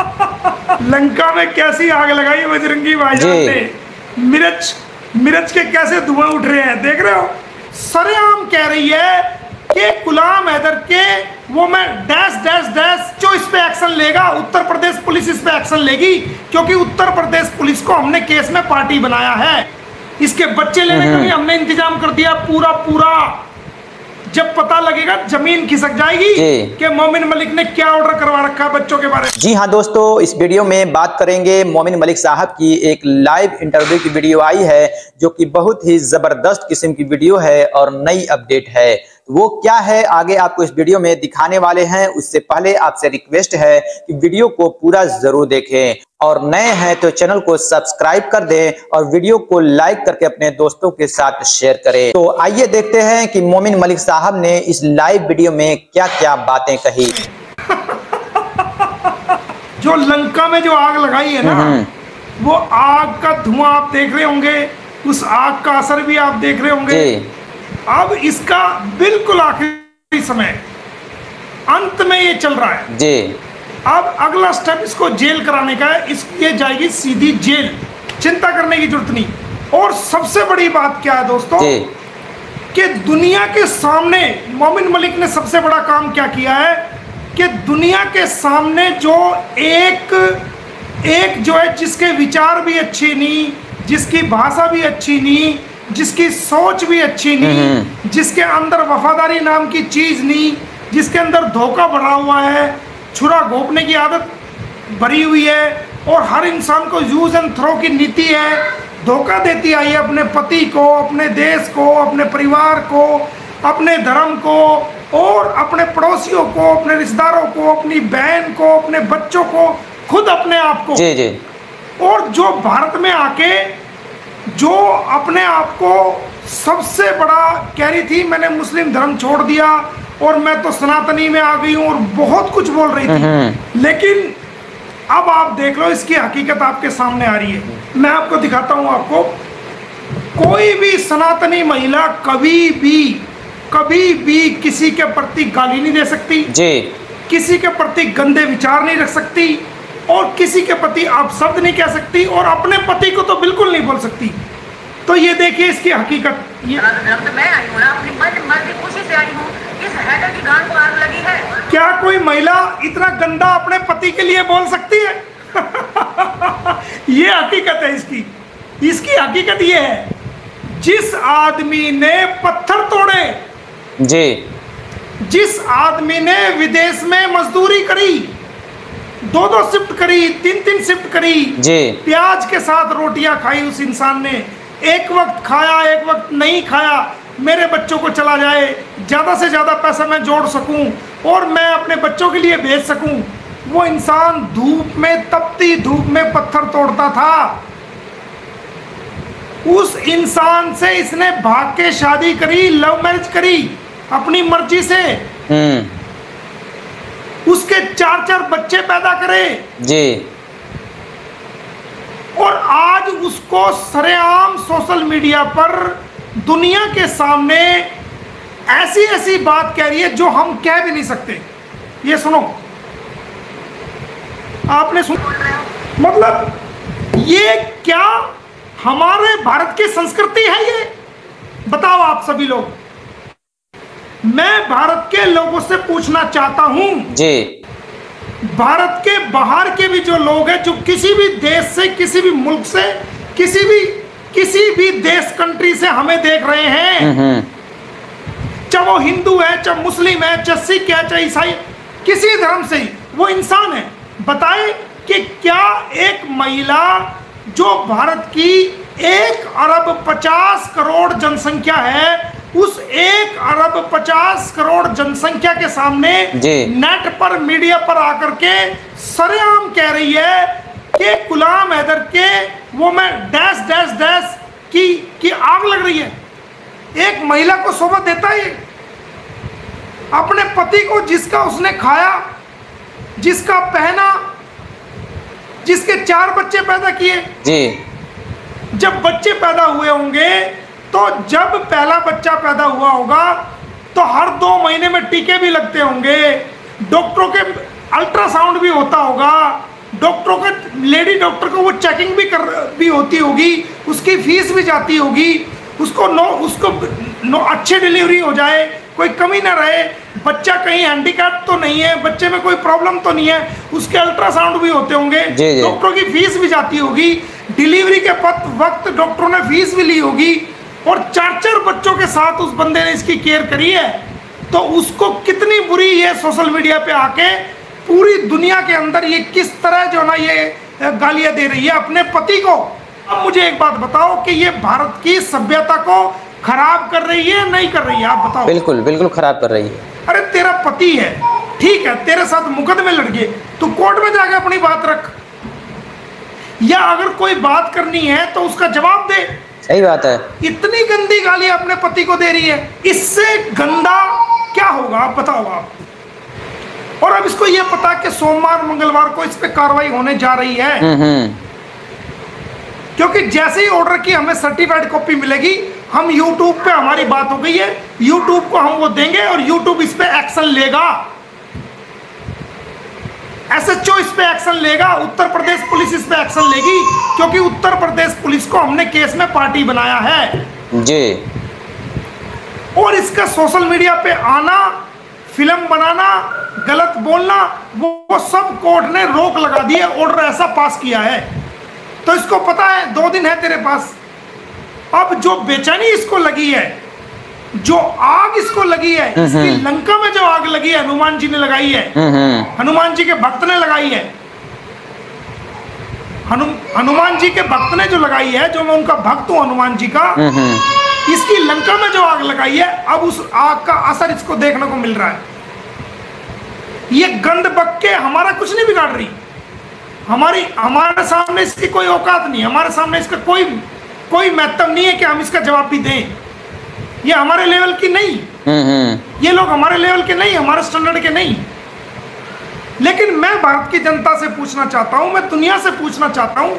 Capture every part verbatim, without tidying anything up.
लंका में कैसी आग लगाई बजरंगी भाईजान ने, मिर्च मिर्च के कैसे धुआं उठ रहे हैं, देख रहे हो। सरेआम कह रही है कि गुलाम हैदर के वो मैं डैश डैश डैश जो इस पे एक्शन लेगा, उत्तर प्रदेश पुलिस इस पे एक्शन लेगी, क्योंकि उत्तर प्रदेश पुलिस को हमने केस में पार्टी बनाया है, इसके बच्चे लेने का भी हमने इंतजाम कर दिया पूरा पूरा। जब पता लगेगा जमीन खिसक जाएगी कि मोमिन मलिक ने क्या ऑर्डर करवा रखा है बच्चों के बारे में। जी हाँ दोस्तों, इस वीडियो में बात करेंगे मोमिन मलिक साहब की। एक लाइव इंटरव्यू की वीडियो आई है जो कि बहुत ही जबरदस्त किस्म की वीडियो है और नई अपडेट है। वो क्या है आगे आपको इस वीडियो में दिखाने वाले हैं। उससे पहले आपसे रिक्वेस्ट है कि वीडियो को पूरा जरूर देखें, और नए हैं तो चैनल को सब्सक्राइब कर दें और वीडियो को लाइक करके अपने दोस्तों के साथ शेयर करें। तो आइए देखते हैं कि मोमिन मलिक साहब ने इस लाइव वीडियो में क्या क्या बातें कही। जो लंका में जो आग लगाई है ना, वो आग का धुआं आप देख रहे होंगे, उस आग का असर भी आप देख रहे होंगे। अब इसका बिल्कुल आखिरी समय अंत में ये चल रहा है जी। अब अगला स्टेप इसको जेल कराने का है, इसलिए जाएगी सीधी जेल, चिंता करने की जरूरत नहीं। और सबसे बड़ी बात क्या है दोस्तों कि दुनिया के सामने मोमिन मलिक ने सबसे बड़ा काम क्या किया है कि दुनिया के सामने जो एक एक जो है जिसके विचार भी अच्छे नहीं, जिसकी भाषा भी अच्छी नहीं, जिसकी सोच भी अच्छी नहीं, जिसके अंदर वफादारी नाम की चीज नहीं, जिसके अंदर धोखा भरा हुआ है, छुरा घोंपने की आदत भरी हुई है और हर इंसान को यूज एंड थ्रो की नीति है, धोखा देती आई है अपने पति को, अपने देश को, अपने परिवार को, अपने धर्म को और अपने पड़ोसियों को, अपने रिश्तेदारों को, अपनी बहन को, अपने बच्चों को, खुद अपने आप को। जी जी। और जो भारत में आके जो अपने आप को सबसे बड़ा कह रही थी मैंने मुस्लिम धर्म छोड़ दिया और मैं तो सनातनी में आ गई हूँ और बहुत कुछ बोल रही थी, लेकिन अब आप देख लो इसकी हकीकत आपके सामने आ रही है। मैं आपको दिखाता हूँ, आपको कोई भी सनातनी महिला कभी भी कभी भी किसी के प्रति गाली नहीं दे सकती जी, किसी के प्रति गंदे विचार नहीं रख सकती और किसी के प्रति अपशब्द नहीं कह सकती और अपने पति को तो बिल्कुल नहीं बोल सकती। तो ये देखिए इसकी हकीकत। ये मैं आई हूँ अपनी मन की खुशी से आई हूँ, इस हैदर की गांड को आग लगी है। क्या कोई महिला इतना गंदा अपने पति के लिए बोल सकती है? ये हकीकत है इसकी। इसकी हकीकत ये है, जिस आदमी ने पत्थर तोड़े जी, जिस आदमी ने विदेश में मजदूरी करी, दो दो शिफ्ट करी, तीन तीन शिफ्ट करी जी, प्याज के साथ रोटियां खाई, उस इंसान ने एक वक्त खाया एक वक्त नहीं खाया, मेरे बच्चों को चला जाए, ज़्यादा से ज़्यादा पैसा मैं जोड़ सकूं और मैं अपने बच्चों के लिए भेज सकूं, वो इंसान धूप में, तपती धूप में पत्थर तोड़ता था। उस इंसान से इसने भाग के शादी करी, लव मैरिज करी अपनी मर्जी से, उसके चार चार बच्चे पैदा करे जी, और आज उसको सरेआम सोशल मीडिया पर दुनिया के सामने ऐसी ऐसी बात कह रही है जो हम कह भी नहीं सकते। ये सुनो, आपने सुना, मतलब ये क्या हमारे भारत की संस्कृति है? ये बताओ आप सभी लोग। मैं भारत के लोगों से पूछना चाहता हूं जी, भारत के बाहर के भी जो लोग हैं, जो किसी भी देश से, किसी भी मुल्क से, किसी भी किसी भी देश कंट्री से हमें देख रहे हैं, चाहे वो हिंदू है, चाहे मुस्लिम है, चाहे सिख है, चाहे ईसाई, किसी धर्म से ही वो इंसान है, बताएं कि क्या एक महिला जो भारत की एक अरब पचास करोड़ जनसंख्या है, उस एक अरब पचास करोड़ जनसंख्या के सामने नेट पर, मीडिया पर आकर के सरेआम कह रही है कि गुलाम हैदर के वो मैं डैश डैश डैश की की आग लग रही है, एक महिला को शोभा देता है? अपने पति को जिसका उसने खाया, जिसका पहना, जिसके चार बच्चे पैदा किए जी, जब बच्चे पैदा हुए होंगे तो जब पहला बच्चा पैदा हुआ होगा तो हर दो महीने में टीके भी लगते होंगे, डॉक्टरों के अल्ट्रासाउंड भी होता होगा, डॉक्टरों का, लेडी डॉक्टर को वो चेकिंग भी कर भी होती होगी, उसकी फीस भी जाती होगी, उसको नो उसको नो अच्छी डिलीवरी हो जाए, कोई कमी ना रहे, बच्चा कहीं हैंडीकैप तो नहीं है, बच्चे में कोई प्रॉब्लम तो नहीं है, उसके अल्ट्रासाउंड भी होते होंगे, डॉक्टरों की फीस भी जाती होगी, डिलीवरी के वक्त डॉक्टरों ने फीस भी ली होगी, और चार चार बच्चों के साथ उस बंदे ने इसकी केयर करी है, तो उसको कितनी बुरी ये सोशल मीडिया पे आके पूरी दुनिया के अंदर ये किस तरह जो ना ये गालियाँ दे रही है अपने पति को। अब मुझे एक बात बताओ कि ये भारत की सभ्यता को खराब कर रही है नहीं कर रही है? आप बताओ। बिल्कुल बिल्कुल खराब कर रही है। अरे तेरा पति है, ठीक है, तेरे साथ मुकदमे लड़ गए, तू कोर्ट में जाके अपनी बात रख, या अगर कोई बात करनी है तो उसका जवाब दे। सही बात है। इतनी गंदी गाली अपने पति को दे रही है, इससे गंदा क्या होगा? आप बताओ आप। और अब इसको ये पता कि सोमवार मंगलवार को इस पे कार्रवाई होने जा रही है, क्योंकि जैसे ही ऑर्डर की हमें सर्टिफाइड कॉपी मिलेगी, हम यूट्यूब पे, हमारी बात हो गई है, यूट्यूब को हम वो देंगे और यूट्यूब इस पे एक्शन लेगा, एस एच ओ इस पे एक्शन लेगा, उत्तर प्रदेश पुलिस इस पे एक्शन लेगी, क्योंकि उत्तर प्रदेश पुलिस को हमने केस में पार्टी बनाया है जी। और इसका सोशल मीडिया पे आना, फिल्म बनाना, गलत बोलना, वो, वो सब कोर्ट ने रोक लगा दी है, ऑर्डर ऐसा पास किया है। तो इसको पता है दो दिन है तेरे पास। अब जो बेचैनी इसको लगी है, जो आग इसको लगी है, इसकी लंका में जो आग लगी है हनुमान जी ने लगाई है, हनुमान जी के भक्त ने लगाई है, हनु, हनुमान जी के भक्त ने जो लगाई है, जो मैं उनका भक्त हूँ हनुमान जी का, इसकी लंका में जो आग लगाई है, अब उस आग का असर इसको देखने को मिल रहा है। ये गंद बक के हमारा कुछ नहीं बिगाड़ रही, हमारी हमारे सामने इसकी कोई औकात नहीं, हमारे सामने इसका कोई कोई महत्व नहीं है कि हम इसका जवाब भी दें। ये हमारे लेवल की नहीं, नहीं। ये लोग हमारे लेवल के नहीं, हमारे स्टैंडर्ड के नहीं। लेकिन मैं भारत की जनता से पूछना चाहता हूं, मैं दुनिया से पूछना चाहता हूं,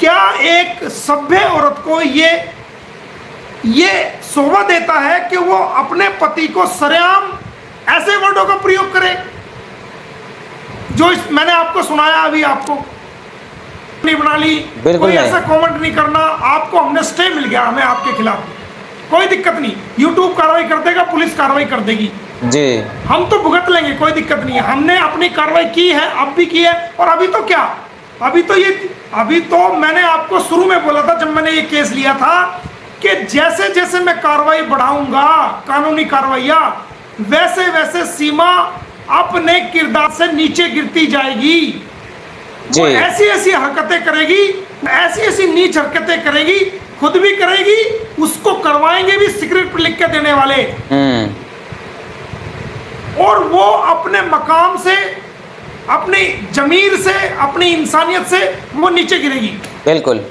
क्या एक सभ्य औरत को ये ये शोभा देता है कि वो अपने पति को सरेआम ऐसे वर्डों का प्रयोग करे जो इस, मैंने आपको सुनाया अभी? आपको नहीं बना ली, कोई ऐसा कॉमेंट नहीं करना, आपको हमने स्टे मिल गया, हमें आपके खिलाफ कोई दिक्कत नहीं, यूट्यूब कार्रवाई कर देगा, पुलिस कार्रवाई कर देगी जी, हम तो भुगत लेंगे, कोई दिक्कत नहीं है, हमने अपनी कार्रवाई की है, अब भी की है। और अभी तो क्या, अभी तो ये अभी तो मैंने आपको शुरू में बोला था जब मैंने ये केस लिया था कि जैसे जैसे मैं कार्रवाई बढ़ाऊंगा, कानूनी कार्रवाइयाँ, वैसे वैसे सीमा अपने किरदार से नीचे गिरती जाएगी, वो ऐसी ऐसी हरकतें करेगी, ऐसी ऐसी नीच हरकतें करेगी, खुद भी करेगी, उसको करवाएंगे भी सिगरेट पर लिख के देने वाले, और वो अपने मकाम से, अपनी जमीर से, अपनी इंसानियत से वो नीचे गिरेगी। बिल्कुल,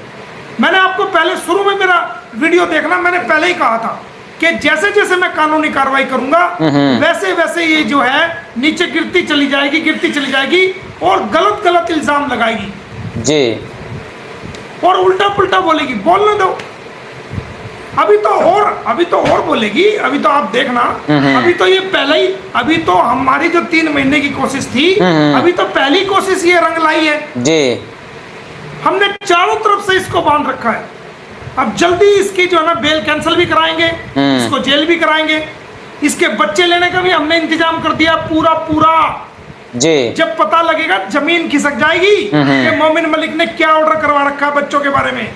मैंने आपको पहले शुरू में, मेरा वीडियो देखना, मैंने पहले ही कहा था कि जैसे जैसे मैं कानूनी कार्रवाई करूंगा वैसे वैसे ये जो है नीचे गिरती चली जाएगी, गिरती चली जाएगी, और गलत गलत इल्जाम लगाएगी जी, और उल्टा पुल्टा बोलेगी, बोलने दो, अभी तो और अभी तो और बोलेगी, अभी तो आप देखना, अभी तो ये पहले ही, अभी तो हमारी जो तीन महीने की कोशिश थी, अभी तो पहली कोशिश ये रंग लाई है जी, हमने चारों तरफ से इसको बांध रखा है। अब जल्दी इसकी जो है ना बेल कैंसिल भी कराएंगे, इसको जेल भी कराएंगे, इसके बच्चे लेने का भी हमने इंतजाम कर दिया पूरा पूरा जी। जब पता लगेगा जमीन खिसक जाएगी कि मोमिन मलिक ने क्या ऑर्डर करवा रखा है बच्चों के बारे में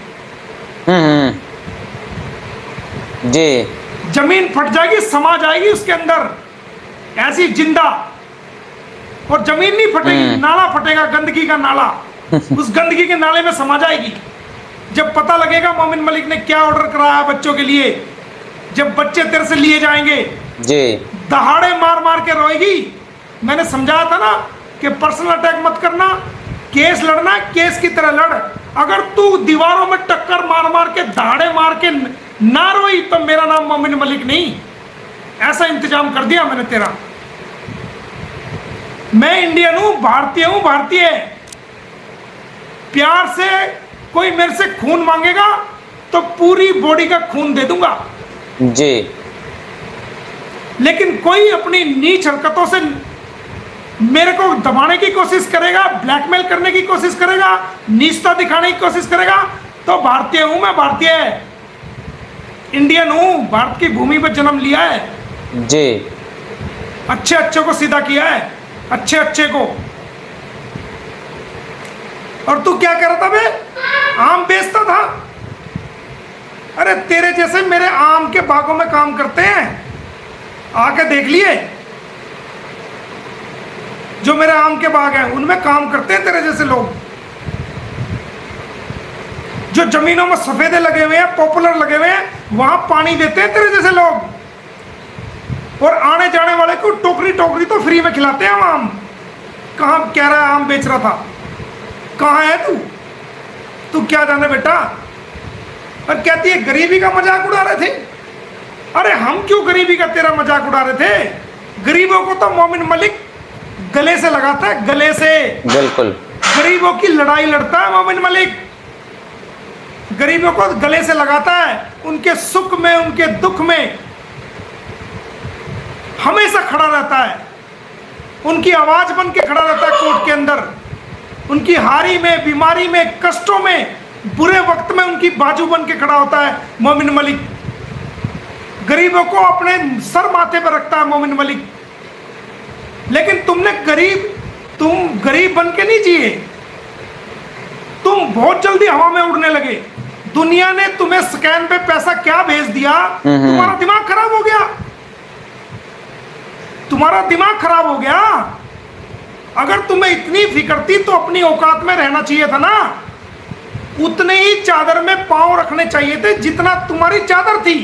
जी, जमीन फट जाएगी, समा जाएगी उसके अंदर ऐसी जिंदा, और जमीन नहीं फटेगी, नाला फटेगा, गंदगी का नाला उस गंदगी के नाले में समा जाएगी। जब पता लगेगा मोमिन मलिक ने क्या ऑर्डर कराया बच्चों के लिए, जब बच्चे तेरे से लिए जाएंगे जी, दहाड़े मार मार के रोएगी। मैंने समझाया था ना कि पर्सनल अटैक मत करना, केस लड़ना केस की तरह लड़, अगर तू दीवारों में टक्कर मार मार के, धाड़े मार के ना रोई तो मेरा नाम मोमिन मलिक नहीं। ऐसा इंतजाम कर दिया मैंने तेरा। मैं इंडियन हूं, भारतीय हूं, भारतीय प्यार से, कोई मेरे से खून मांगेगा तो पूरी बॉडी का खून दे दूंगा जी, लेकिन कोई अपनी नीच हरकतों से मेरे को दबाने की कोशिश करेगा, ब्लैकमेल करने की कोशिश करेगा, नीचता दिखाने की कोशिश करेगा, तो भारतीय हूं मैं, भारतीय इंडियन हूं, भारत की भूमि पर जन्म लिया है जी। अच्छे अच्छे को सीधा किया है, अच्छे अच्छे को। और तू क्या कर रहा था बे? आम बेचता था? अरे तेरे जैसे मेरे आम के बागों में काम करते हैं, आके देख लिए जो मेरे आम के बाग हैं उनमें काम करते हैं तेरे जैसे लोग, जो जमीनों में सफेदे लगे हुए हैं, पॉपुलर लगे हुए हैं, वहां पानी देते हैं तेरे जैसे लोग, और आने जाने वाले को टोकरी टोकरी तो फ्री में खिलाते हैं आम। कहां कह रहा है आम बेच रहा था? कहां है तू? तू क्या जाने बेटा। और कहती है गरीबी का मजाक उड़ा रहे थे। अरे हम क्यों गरीबी का तेरा मजाक उड़ा रहे थे? गरीबों को तो मोमिन मलिक गले से लगाता है, गले से, बिल्कुल। गरीबों की लड़ाई लड़ता है मोमिन मलिक, गरीबों को गले से लगाता है, उनके सुख में उनके दुख में हमेशा खड़ा रहता है, उनकी आवाज बन के खड़ा रहता है कोर्ट के अंदर, उनकी हारी में, बीमारी में, कष्टों में, बुरे वक्त में उनकी बाजू बन के खड़ा होता है मोमिन मलिक। गरीबों को अपने सर माथे पर रखता है मोमिन मलिक। लेकिन तुमने गरीब, तुम गरीब बन के नहीं जिए, तुम बहुत जल्दी हवा में उड़ने लगे। दुनिया ने तुम्हें स्कैन पे पैसा क्या भेज दिया, तुम्हारा दिमाग खराब हो गया, तुम्हारा दिमाग खराब हो गया। अगर तुम्हें इतनी फिक्र थी तो अपनी औकात में रहना चाहिए था ना, उतने ही चादर में पांव रखने चाहिए थे जितना तुम्हारी चादर थी,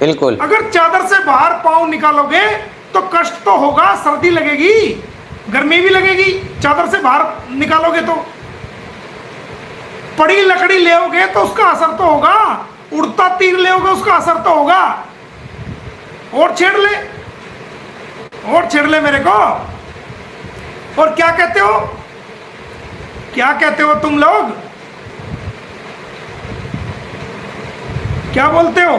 बिल्कुल। अगर चादर से बाहर पांव निकालोगे तो कष्ट तो होगा, सर्दी लगेगी, गर्मी भी लगेगी, चादर से बाहर निकालोगे तो। पड़ी लकड़ी लेओगे तो उसका असर तो होगा, उड़ता तीर लेओगे उसका असर तो होगा। और छेड़ ले, और छेड़ ले मेरे को। और क्या कहते हो, क्या कहते हो तुम लोग, क्या बोलते हो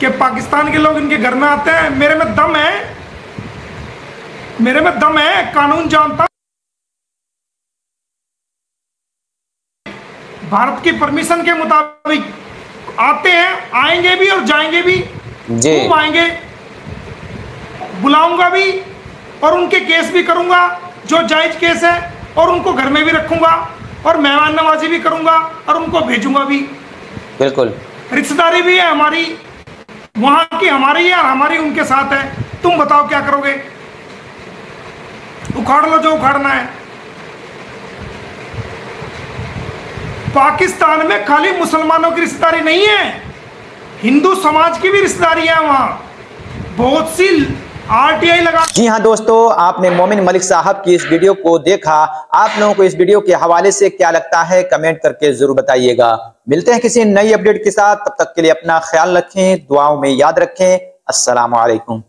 कि पाकिस्तान के लोग इनके घर में आते हैं? मेरे में दम है, मेरे में दम है, कानून जानता, भारत की परमिशन के मुताबिक आते हैं, आएंगे भी और जाएंगे भी, घूम आएंगे, बुलाऊंगा भी और उनके केस भी करूंगा जो जायज केस है, और उनको घर में भी रखूंगा और मेहमान नवाजी भी करूंगा और उनको भेजूंगा भी, बिल्कुल। रिश्तेदारी भी है हमारी, वहां की हमारी है और हमारी उनके साथ है। तुम बताओ क्या करोगे? उखाड़ लो जो उखाड़ना है। पाकिस्तान में खाली मुसलमानों की रिश्तेदारी नहीं है, हिंदू समाज की भी रिश्तेदारी है वहां, बहुत सी आरटीआई लगा। जी हाँ दोस्तों, आपने मोमिन मलिक साहब की इस वीडियो को देखा, आप लोगों को इस वीडियो के हवाले से क्या लगता है कमेंट करके जरूर बताइएगा। मिलते हैं किसी नई अपडेट के साथ, तब तक के लिए अपना ख्याल रखें, दुआओं में याद रखें। अस्सलाम वालेकुम।